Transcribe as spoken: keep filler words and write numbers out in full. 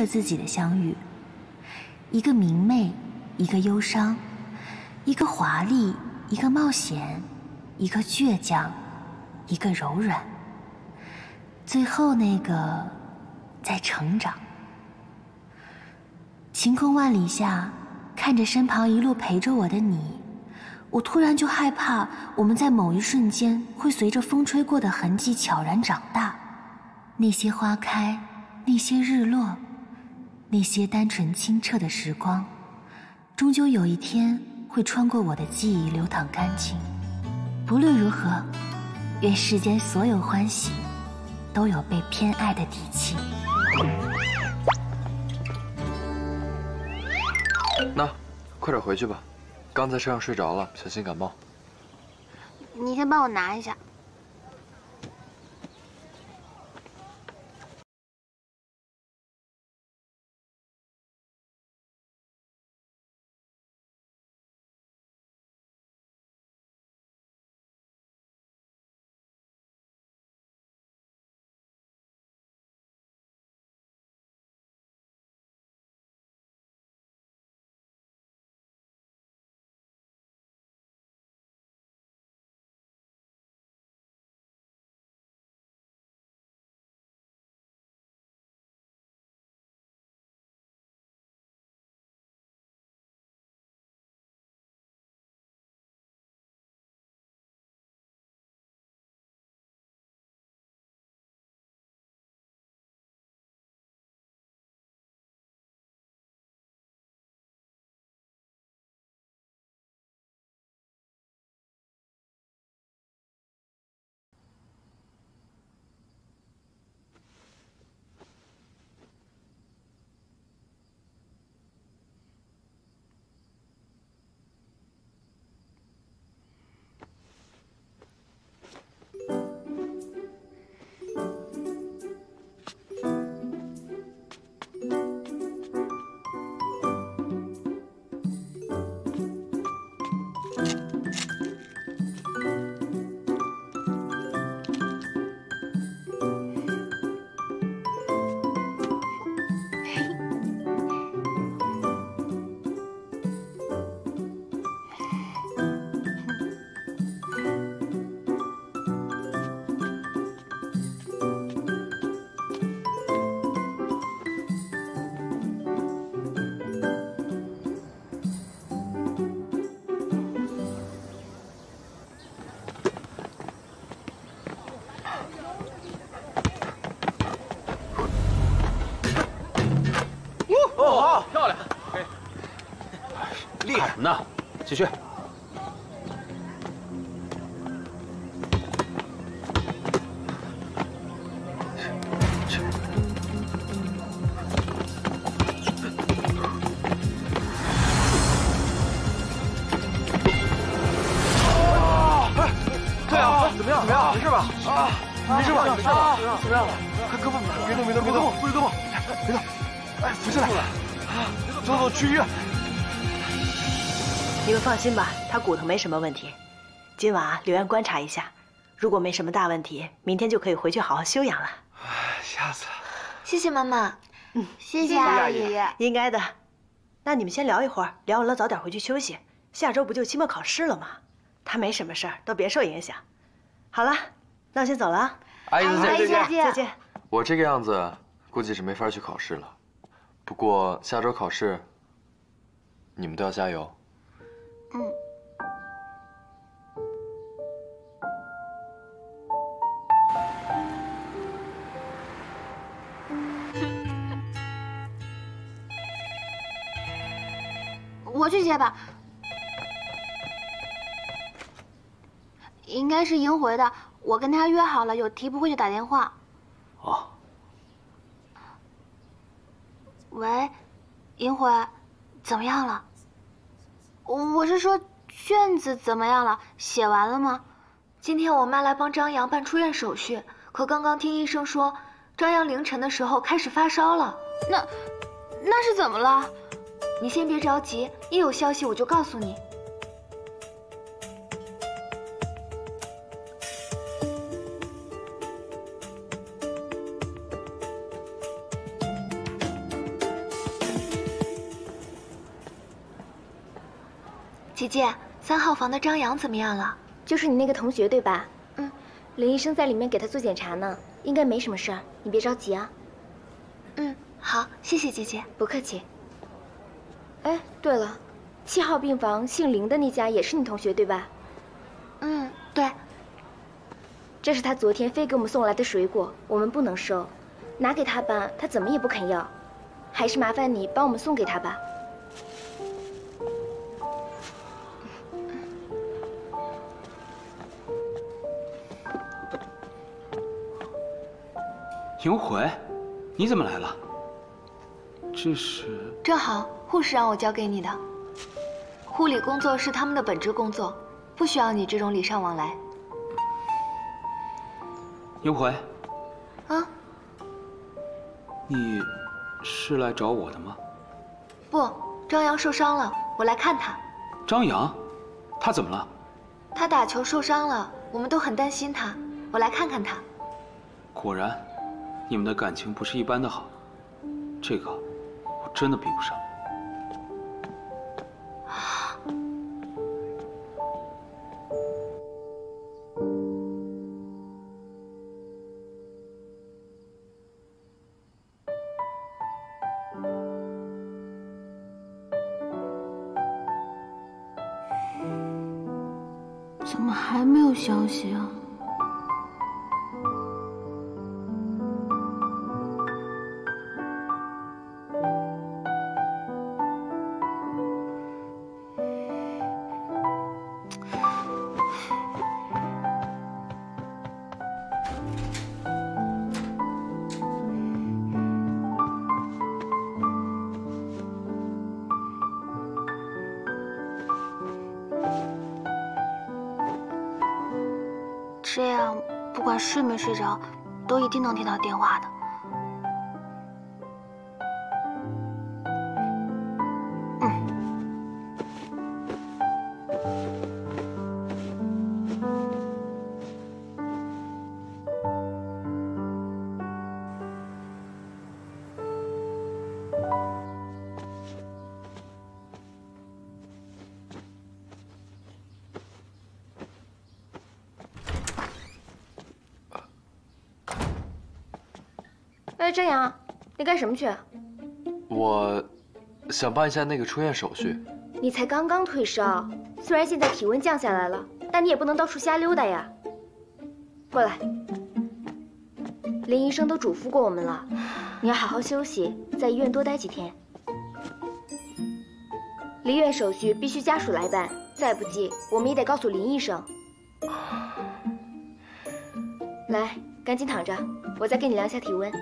个自己的相遇，一个明媚，一个忧伤，一个华丽，一个冒险，一个倔强，一个柔软，最后那个在成长。晴空万里下，看着身旁一路陪着我的你，我突然就害怕，我们在某一瞬间会随着风吹过的痕迹悄然长大。那些花开，那些日落，那些单纯清澈的时光，终究有一天会穿过我的记忆，流淌干净。不论如何，愿世间所有欢喜，都有被偏爱的底气。那，快点回去吧，刚在车上睡着了，小心感冒。你先帮我拿一下。那，继续。对啊，怎么样？怎么样？没事吧？啊，没事吧？没事吧？怎么样了？快胳膊，别动，别动，别动，不许动，别动！哎，扶起来。啊，走走，去医院。 你们放心吧，他骨头没什么问题，今晚啊留院观察一下，如果没什么大问题，明天就可以回去好好休养了。吓死了！谢谢妈妈，嗯，谢谢阿姨。应该的。那你们先聊一会儿，聊完了早点回去休息。下周不就期末考试了吗？他没什么事儿，都别受影响。好了，那我先走了啊。阿姨再见，再见，再见。我这个样子估计是没法去考试了，不过下周考试，你们都要加油。 嗯。我去接吧，应该是迎回的。我跟他约好了，有题不会就打电话。哦。喂，迎回，怎么样了？ 我是说，卷子怎么样了？写完了吗？今天我妈来帮张扬办出院手续，可刚刚听医生说，张扬凌晨的时候开始发烧了。那，那是怎么了？你先别着急，一有消息我就告诉你。姐姐，三号房的张扬怎么样了？就是你那个同学对吧？嗯，林医生在里面给他做检查呢，应该没什么事儿，你别着急啊。嗯，好，谢谢姐姐，不客气。哎，对了，七号病房姓林的那家也是你同学对吧？嗯，对。这是他昨天非给我们送来的水果，我们不能收，拿给他吧，他怎么也不肯要，还是麻烦你帮我们送给他吧。 邢悔，你怎么来了？这是正好护士让我交给你的。护理工作是他们的本职工作，不需要你这种礼尚往来。邢悔，啊，你是来找我的吗？不，张扬受伤了，我来看他。张扬，他怎么了？他打球受伤了，我们都很担心他，我来看看他。果然。 你们的感情不是一般的好，这个我真的比不上。怎么还没有消息啊？ 这样，不管睡没睡着，都一定能听到电话的。嗯。哎，张扬，你干什么去？我想办一下那个出院手续。你才刚刚退烧，虽然现在体温降下来了，但你也不能到处瞎溜达呀。过来，林医生都嘱咐过我们了，你要好好休息，在医院多待几天。离院手续必须家属来办，再不济我们也得告诉林医生。来，赶紧躺着，我再给你量一下体温。